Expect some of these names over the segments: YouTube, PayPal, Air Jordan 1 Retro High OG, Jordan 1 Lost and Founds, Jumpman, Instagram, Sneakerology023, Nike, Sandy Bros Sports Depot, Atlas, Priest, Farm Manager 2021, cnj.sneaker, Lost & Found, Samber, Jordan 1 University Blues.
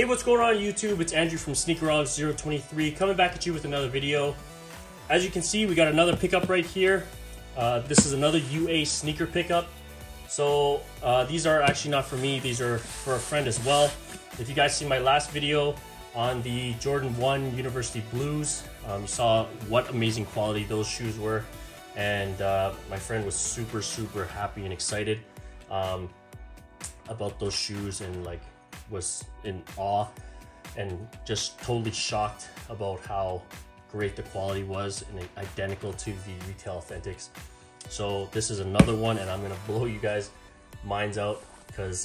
Hey, what's going on YouTube? It's Andrew from Sneakerology023 coming back at you with another video. As you can see, we got another pickup right here. This is another UA sneaker pickup. So these are actually not for me, these are for a friend as well. If you guys see my last video on the Jordan 1 University Blues, you saw what amazing quality those shoes were. And my friend was super, super happy and excited about those shoes and like was in awe and just totally shocked about how great the quality was and identical to the retail authentics. So this is another one and I'm gonna blow you guys minds out because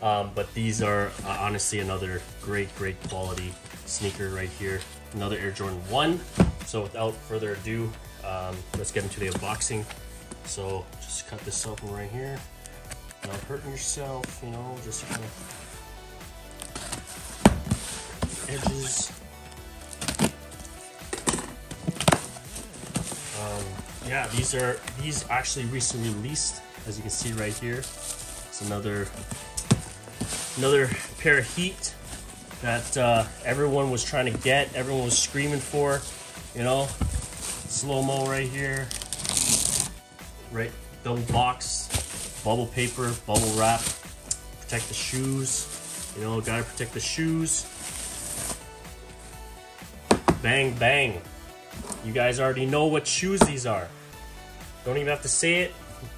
but these are honestly another great quality sneaker right here, another Air Jordan 1. So without further ado, let's get into the unboxing. So just cut this open right here, not hurting yourself, you know, just kind of edges. Yeah, these actually recently released, as you can see right here. It's another pair of heat that everyone was trying to get, everyone was screaming for, you know. Slow-mo right here, right, double box, bubble paper, bubble wrap, protect the shoes, you know, gotta protect the shoes. Bang bang, you guys already know what shoes these are, don't even have to say it.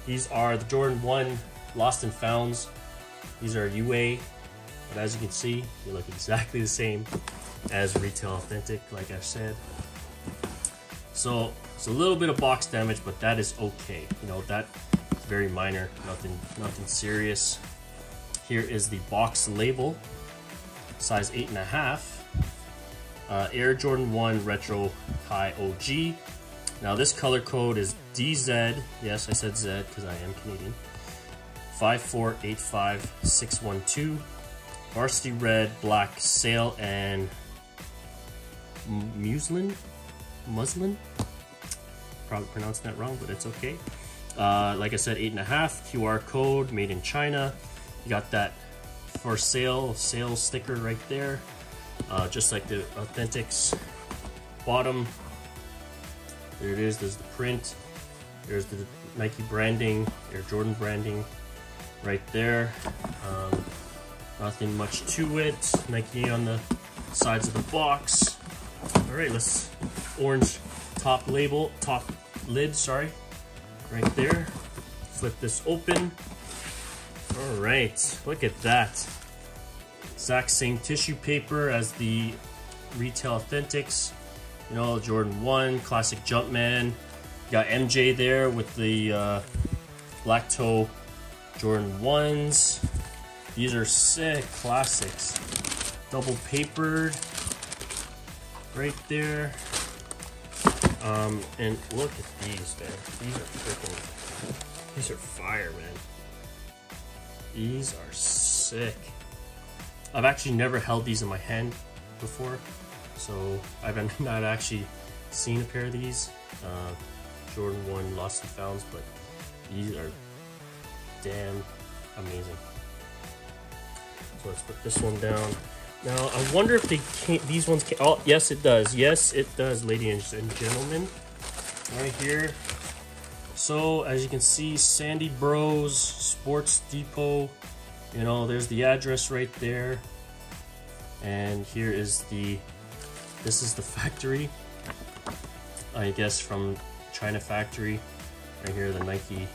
These are the Jordan 1 Lost and Founds. These are UA, but as you can see, they look exactly the same as retail authentic, like I've said. So it's a little bit of box damage, but that is okay. You know, that's very minor, nothing serious. Here is the box label, size 8.5, Air Jordan 1 Retro High OG. Now this color code is DZ, yes I said Z because I am Canadian, 5485612, varsity red, black, sail, and muslin, probably pronounced that wrong, but it's okay. Like I said, 8.5, QR code, made in China. You got that for sale sticker right there, just like the authentics. Bottom, there it is, there's the print, there's the Nike branding, Air Jordan branding right there. Nothing much to it, Nike on the sides of the box. All right, let's orange top lid, sorry, right there. Flip this open. All right, look at that. Exact same tissue paper as the retail authentics. You know, Jordan 1, classic Jumpman. You got MJ there with the black toe Jordan 1s. These are sick classics. Double papered right there. And look at these, man. These are freaking, these are fire, man. These are sick. I've actually never held these in my hand before, so I've not actually seen a pair of these, Jordan 1 Lost and Founds, but these are damn amazing. So let's put this one down. Now, I wonder if they can't, these ones can't, oh, yes it does, ladies and gentlemen, right here. So, as you can see, Sandy Bros Sports Depot, you know, there's the address right there. And here is the, this is the factory, I guess, from China factory. Right here, the Nike,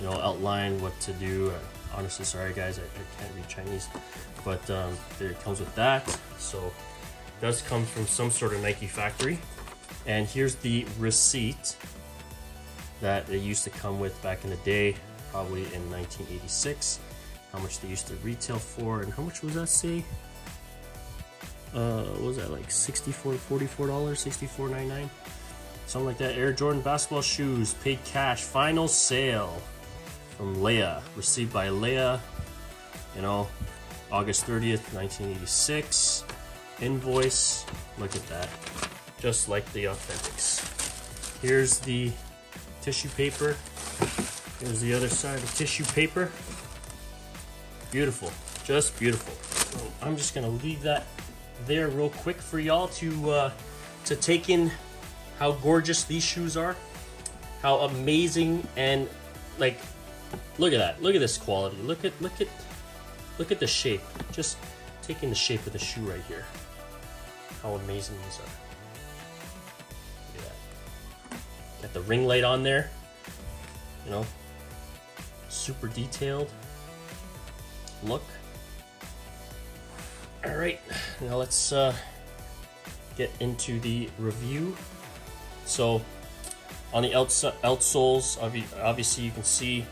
you know, outline, what to do. Honestly, sorry guys, I can't read Chinese, but there it comes with that. So it does come from some sort of Nike factory. And here's the receipt that it used to come with back in the day, probably in 1986, how much they used to retail for. And how much was that, say? What was that, like $64.99? Something like that. Air Jordan basketball shoes, paid cash, final sale. From Leia, received by Leia, you know, August 30th, 1986. Invoice, look at that, just like the authentics. Here's the tissue paper, Here's the other side of tissue paper. Beautiful, just beautiful. So I'm just gonna leave that there real quick for y'all to take in how gorgeous these shoes are, how amazing, and like, look at that, look at this quality, look at the shape, just taking the shape of the shoe right here, how amazing these are. Look at that. Got the ring light on there, you know, super detailed look. All right, now let's get into the review. So on the outsoles, obviously you can see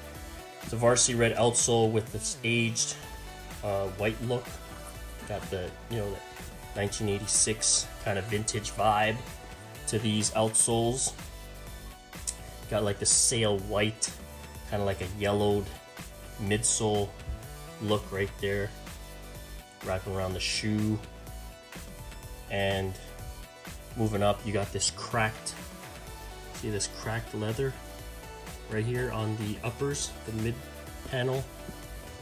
the varsity red outsole with this aged white look. Got the, you know, the 1986 kind of vintage vibe to these outsoles. Got like the sail white, kind of like a yellowed midsole look right there, wrapping around the shoe. And moving up, you got this cracked, see this cracked leather right here on the uppers, the mid panel,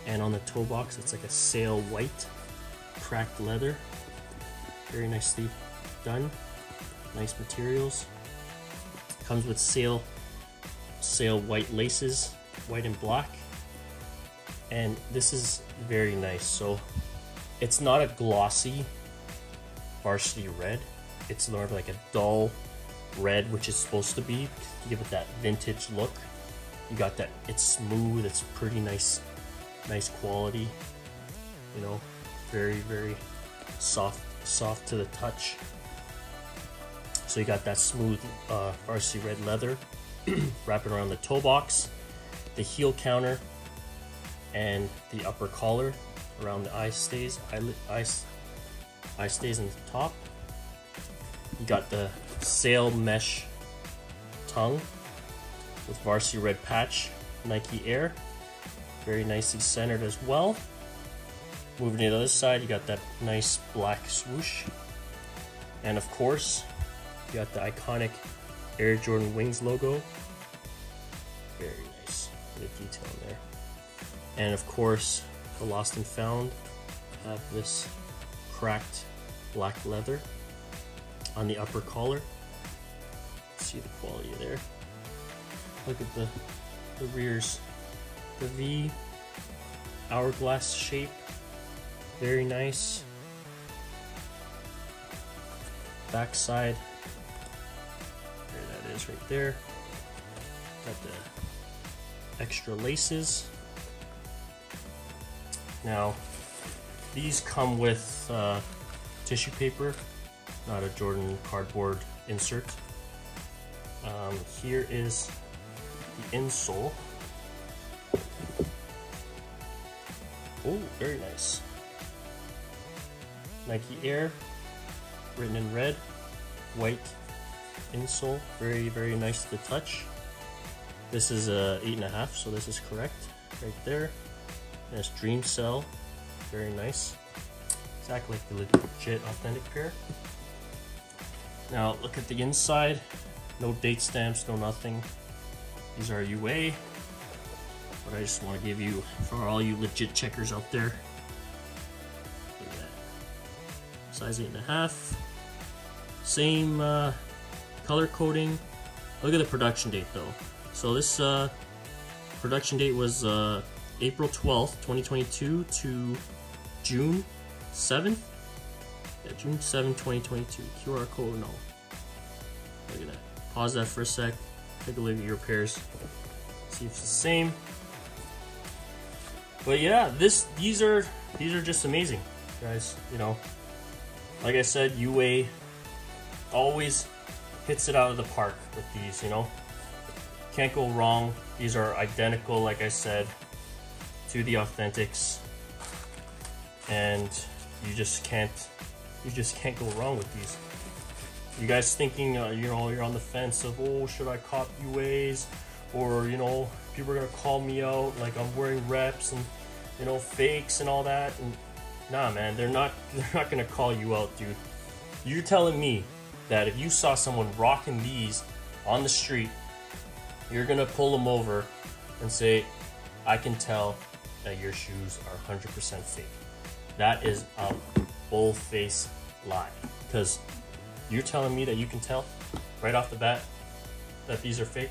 and on the toe box it's like a sail white cracked leather, very nicely done, nice materials. Comes with sail white laces, white and black, and this is very nice. So it's not a glossy varsity red, it's more of like a dull red, which is supposed to be to give it that vintage look. You got that, it's smooth, it's pretty nice quality, you know, very soft to the touch. So you got that smooth varsity red leather wrapping around the toe box, the heel counter, and the upper collar around the eye stays in the top. You got the sail mesh tongue with varsity red patch, Nike Air, very nicely centered as well. Moving to the other side, you got that nice black swoosh, and of course you got the iconic Air Jordan Wings logo, very nice, good detail in there. And of course the Lost and Found have this cracked black leather on the upper collar. See the quality there. Look at the rears, the V hourglass shape, very nice. Backside, there that is right there. Got the extra laces. Now these come with tissue paper, not a Jordan cardboard insert. Here is the insole. Oh, very nice. Nike Air, written in red, white insole, very nice to touch. This is a 8.5, so this is correct right there. And it's Dream Cell, very nice. Exactly like the legit authentic pair. Now look at the inside, no date stamps, no nothing. These are UA, but I just want to give you, for all you legit checkers out there, look at that. Size 8.5, same color coding. Look at the production date though. So this production date was April 12th, 2022 to June 7th. Yeah, June 7, 2022, QR code and all. Look at that. Pause that for a sec. Take a look at your pairs. See if it's the same. But yeah, these are just amazing, guys. You know, like I said, UA always hits it out of the park with these, you know. Can't go wrong. These are identical, like I said, to the authentics. And you just can't go wrong with these. You guys thinking, you know, you're on the fence of, oh, should I cop UAs? Or, you know, people are gonna call me out, like I'm wearing reps and, you know, fakes and all that. And nah, man, they're not gonna call you out, dude. You're telling me that if you saw someone rocking these on the street, you're gonna pull them over and say, I can tell that your shoes are 100% fake. That is a bull-faced lie, because you're telling me that you can tell right off the bat that these are fake?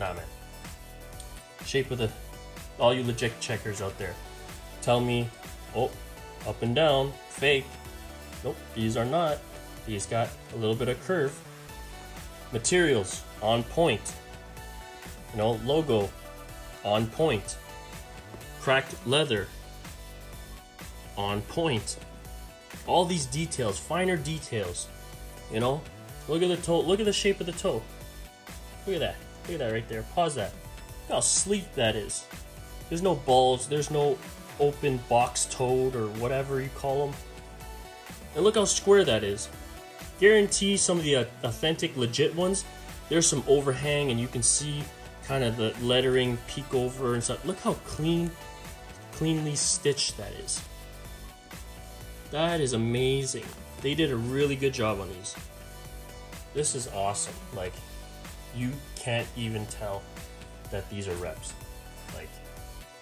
Nah, man. Shape of the, all you legit checkers out there, tell me, oh, up and down, fake. Nope, these are not. These got a little bit of curve. Materials, on point. You know, logo, on point. Cracked leather, on point. All these details, finer details. You know, look at the toe, look at the shape of the toe. Look at that right there, pause that. Look how sleek that is. There's no balls, there's no open box toed or whatever you call them. And look how square that is. Guarantee some of the authentic, legit ones, there's some overhang and you can see kind of the lettering peek over and stuff. Look how cleanly stitched that is. That is amazing. They did a really good job on these. This is awesome. Like, you can't even tell that these are reps. Like,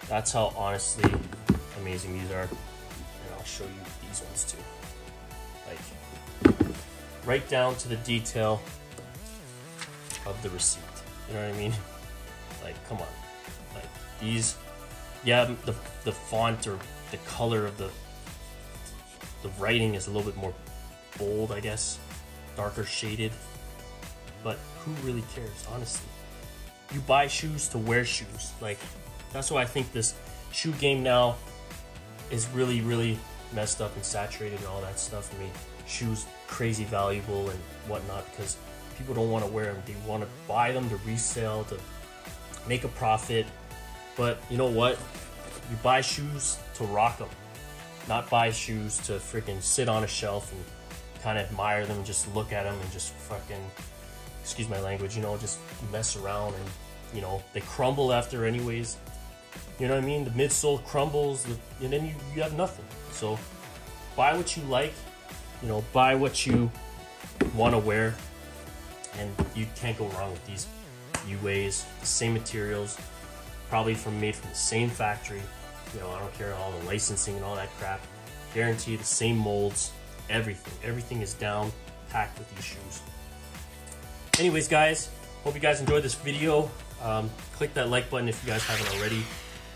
that's how honestly amazing these are. And I'll show you these ones too. Like, right down to the detail of the receipt. You know what I mean? Like, come on. Like, these, yeah, the font or the color of the writing is a little bit more bold, I guess, darker shaded, but who really cares, honestly? You buy shoes to wear shoes. Like, that's why I think this shoe game now is really, really messed up and saturated and all that stuff. I mean, shoes crazy valuable and whatnot because people don't want to wear them. They want to buy them to resell, to make a profit. But you know what? You buy shoes to rock them, not buy shoes to freaking sit on a shelf and kind of admire them, just look at them and just fucking, excuse my language, you know, just mess around and, you know, they crumble after anyways. You know what I mean? The midsole crumbles and then you have nothing. So buy what you like, you know, buy what you want to wear, and you can't go wrong with these UAs, the same materials, probably made from the same factory. You know, I don't care all the licensing and all that crap. Guarantee the same molds, everything. Everything is down packed with these shoes. Anyways, guys, hope you guys enjoyed this video. Click that like button if you guys haven't already.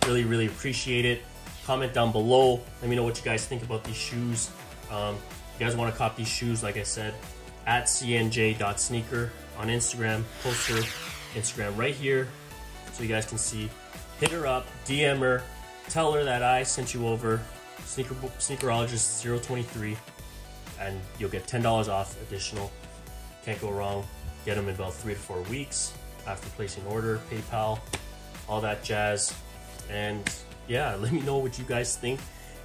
Really, really appreciate it. Comment down below. Let me know what you guys think about these shoes. If you guys want to cop these shoes, like I said, at cnj.sneaker on Instagram. Post her Instagram right here so you guys can see. Hit her up, DM her. Tell her that I sent you over, Sneakerology023, and you'll get $10 off additional. Can't go wrong. Get them in about 3 to 4 weeks after placing order, PayPal, all that jazz. And yeah, let me know what you guys think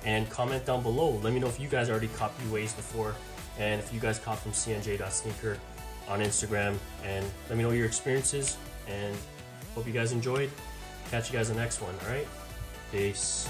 and comment down below. Let me know if you guys already copped UAs before, and if you guys cop from cnj.sneaker on Instagram, and let me know your experiences, and hope you guys enjoyed. Catch you guys in the next one, all right? Peace.